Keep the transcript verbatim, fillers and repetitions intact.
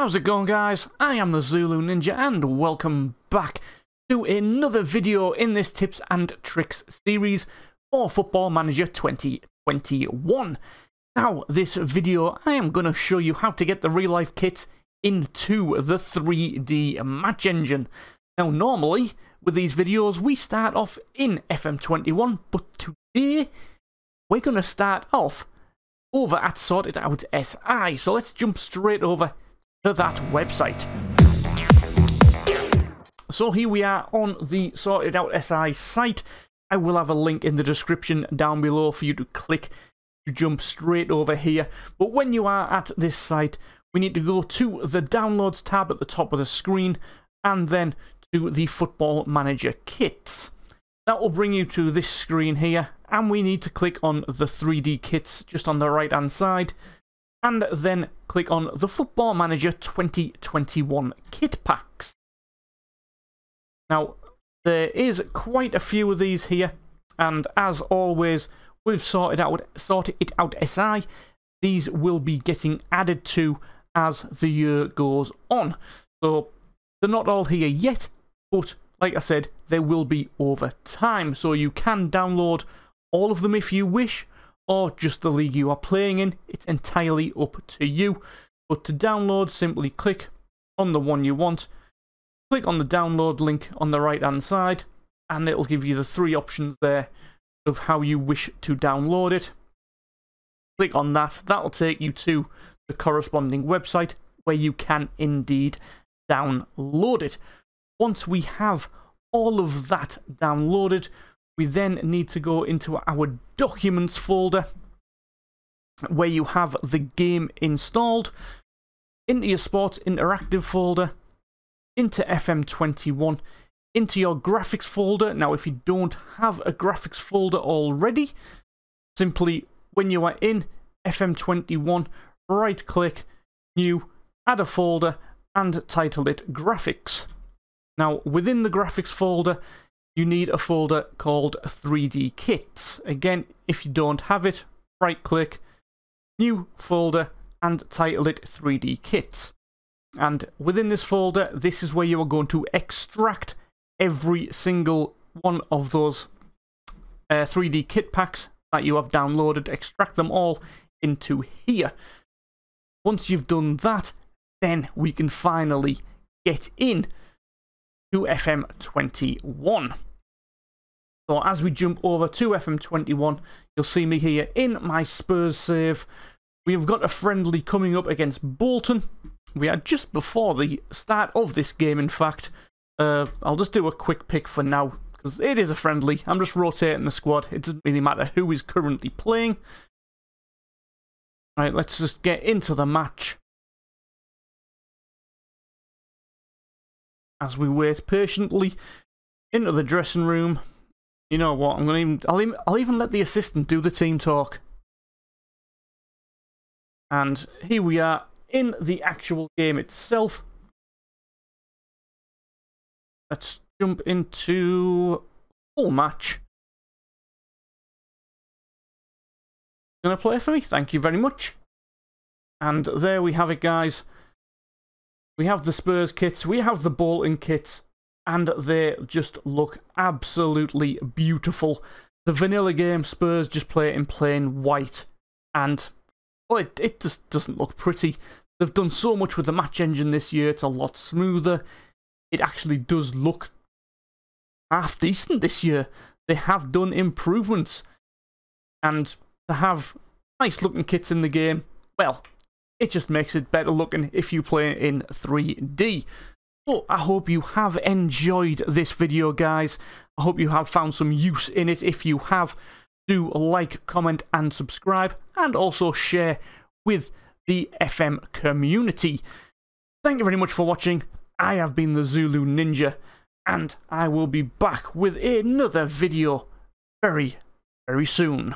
How's it going, guys? I am the Zulu Ninja and welcome back to another video in this tips and tricks series for Football Manager twenty twenty-one. Now, this video I am going to show you how to get the real life kit into the three D match engine. Now, normally with these videos we start off in F M twenty-one, but today we're going to start off over at SortitoutSI. So let's jump straight over to that website. So here we are on the SortitoutSI site. I will have a link in the description down below for you to click to jump straight over here. But when you are at this site, we need to go to the Downloads tab at the top of the screen and then to the Football Manager Kits. That will bring you to this screen here, and we need to click on the three D kits just on the right hand side, and then click on the Football Manager twenty twenty-one kit packs. Now, there is quite a few of these here, and as always, we've sorted out sorted it out S I. These will be getting added to as the year goes on. So they're not all here yet, but like I said, they will be over time. So you can download all of them if you wish, or just the league you are playing in. It's entirely up to you. But to download, simply click on the one you want. Click on the download link on the right hand side, and it'll give you the three options there of how you wish to download it. Click on that. That'll take you to the corresponding website where you can indeed download it. Once we have all of that downloaded, we then need to go into our Documents folder where you have the game installed, into your Sports Interactive folder, into F M twenty-one, into your Graphics folder. Now, if you don't have a Graphics folder already, simply when you are in F M twenty-one, right-click, New, add a folder, and title it Graphics. Now, within the Graphics folder, you need a folder called three D Kits. Again, if you don't have it, right-click, New folder, and title it three D Kits. And within this folder, this is where you are going to extract every single one of those uh, three D kit packs that you have downloaded. Extract them all into here. Once you've done that, then we can finally get in to F M twenty-one. So as we jump over to F M twenty-one, you'll see me here in my Spurs save. We've got a friendly coming up against Bolton. We are just before the start of this game, in fact. Uh, I'll just do a quick pick for now, because it is a friendly. I'm just rotating the squad. It doesn't really matter who is currently playing. Alright, let's just get into the match. As we wait patiently into the dressing room. You know what, I'm gonna even I'll even I'll even let the assistant do the team talk. And here we are in the actual game itself. Let's jump into full match. Gonna play for me? Thank you very much. And there we have it, guys. We have the Spurs kits, we have the Bolton kits, and they just look absolutely beautiful. The vanilla game, Spurs just play it in plain white, and well, it, it just doesn't look pretty. They've done so much with the match engine this year, it's a lot smoother. It actually does look half decent this year. They have done improvements, and to have nice looking kits in the game, well, it just makes it better looking if you play it in three D. So I hope you have enjoyed this video, guys. I hope you have found some use in it. If you have, do like, comment and subscribe, and also share with the F M community. Thank you very much for watching. I have been the Zulu Ninja, and I will be back with another video very, very soon.